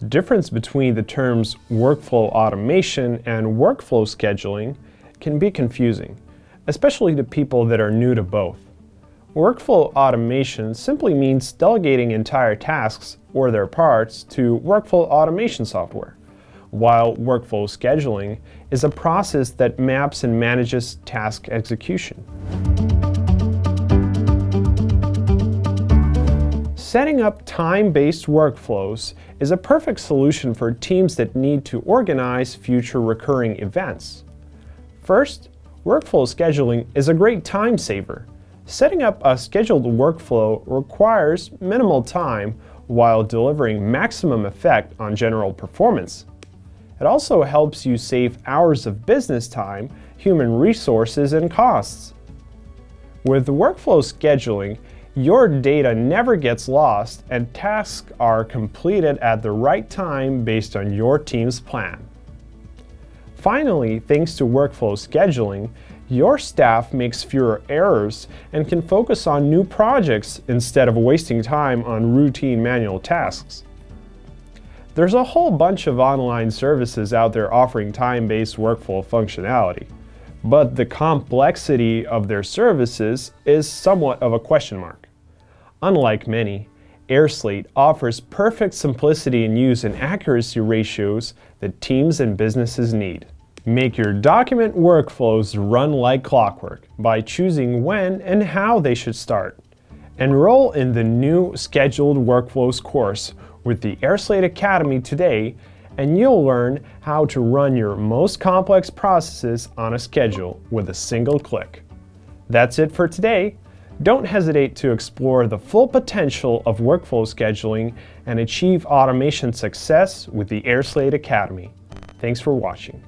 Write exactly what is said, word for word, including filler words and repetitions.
The difference between the terms workflow automation and workflow scheduling can be confusing, especially to people that are new to both. Workflow automation simply means delegating entire tasks or their parts to workflow automation software, while workflow scheduling is a process that maps and manages task execution. Setting up time-based workflows is a perfect solution for teams that need to organize future recurring events. First, workflow scheduling is a great time saver. Setting up a scheduled workflow requires minimal time while delivering maximum effect on general performance. It also helps you save hours of business time, human resources, and costs. With workflow scheduling, your data never gets lost and tasks are completed at the right time based on your team's plan. Finally, thanks to workflow scheduling, your staff makes fewer errors and can focus on new projects instead of wasting time on routine manual tasks. There's a whole bunch of online services out there offering time-based workflow functionality, but the complexity of their services is somewhat of a question mark. Unlike many, AirSlate offers perfect simplicity in use and accuracy ratios that teams and businesses need. Make your document workflows run like clockwork by choosing when and how they should start. Enroll in the new Scheduled Workflows course with the AirSlate Academy today, and you'll learn how to run your most complex processes on a schedule with a single click. That's it for today. Don't hesitate to explore the full potential of workflow scheduling and achieve automation success with the AirSlate Academy. Thanks for watching.